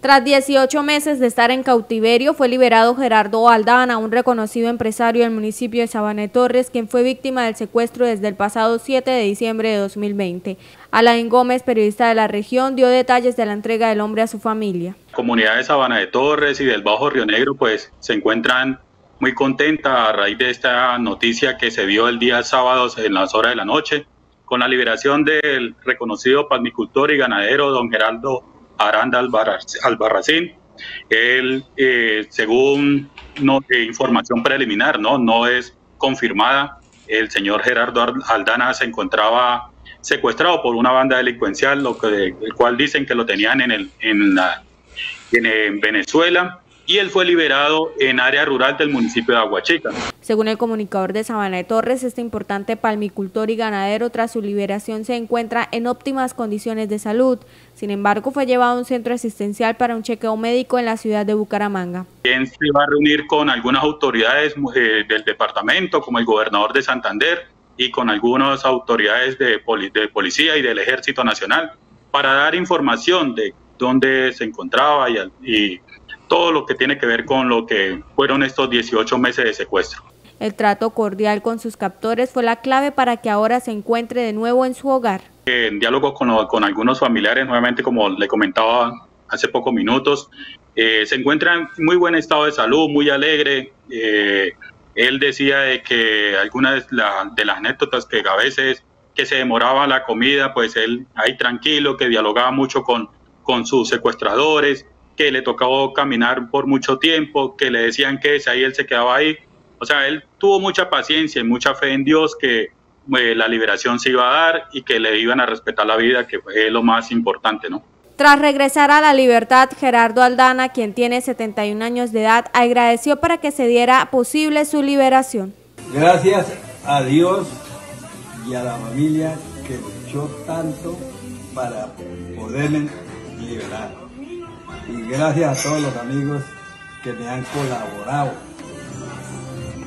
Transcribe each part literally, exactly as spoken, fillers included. Tras dieciocho meses de estar en cautiverio, fue liberado Gerardo Aldana, un reconocido empresario del municipio de Sabana de Torres, quien fue víctima del secuestro desde el pasado siete de diciembre de dos mil veinte. Alain Gómez, periodista de la región, dio detalles de la entrega del hombre a su familia. La comunidad de Sabana de Torres y del Bajo Río Negro pues, se encuentran muy contenta a raíz de esta noticia que se dio el día sábado en las horas de la noche, con la liberación del reconocido palmicultor y ganadero don Gerardo Aranda Albarracín. Él, eh, según no, eh, información preliminar, ¿no? no es confirmada, el señor Gerardo Aldana se encontraba secuestrado por una banda delincuencial, lo que, el cual dicen que lo tenían en, el, en, la, en, en Venezuela, y él fue liberado en área rural del municipio de Aguachica. Según el comunicador de Sabana de Torres, este importante palmicultor y ganadero tras su liberación se encuentra en óptimas condiciones de salud. Sin embargo, fue llevado a un centro asistencial para un chequeo médico en la ciudad de Bucaramanga. Él se va a reunir con algunas autoridades eh, del departamento, como el gobernador de Santander, y con algunas autoridades de, poli de policía y del Ejército Nacional, para dar información de dónde se encontraba y... y todo lo que tiene que ver con lo que fueron estos dieciocho meses de secuestro. El trato cordial con sus captores fue la clave para que ahora se encuentre de nuevo en su hogar. En diálogo con, con algunos familiares, nuevamente como le comentaba hace pocos minutos, eh, se encuentra en muy buen estado de salud, muy alegre. Eh, él decía de que algunas de, la, de las anécdotas que a veces que se demoraba la comida, pues él ahí tranquilo, que dialogaba mucho con, con sus secuestradores, que le tocaba caminar por mucho tiempo, que le decían que ahí él se quedaba ahí. O sea, él tuvo mucha paciencia y mucha fe en Dios que eh, la liberación se iba a dar y que le iban a respetar la vida, que fue lo más importante, ¿no? Tras regresar a la libertad, Gerardo Aldana, quien tiene setenta y un años de edad, agradeció para que se diera posible su liberación. Gracias a Dios y a la familia que luchó tanto para poderme liberar. Y gracias a todos los amigos que me han colaborado,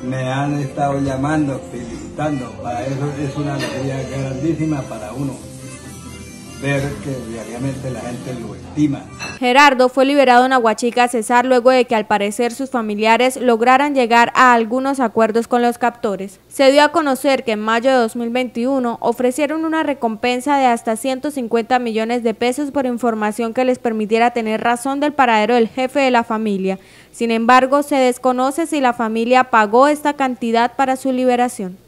me han estado llamando, felicitando. Para eso es una alegría grandísima para uno, ver que diariamente la gente lo estima. Gerardo fue liberado en Aguachica, Cesar, luego de que al parecer sus familiares lograran llegar a algunos acuerdos con los captores. Se dio a conocer que en mayo de dos mil veintiuno ofrecieron una recompensa de hasta ciento cincuenta millones de pesos por información que les permitiera tener razón del paradero del jefe de la familia. Sin embargo, se desconoce si la familia pagó esta cantidad para su liberación.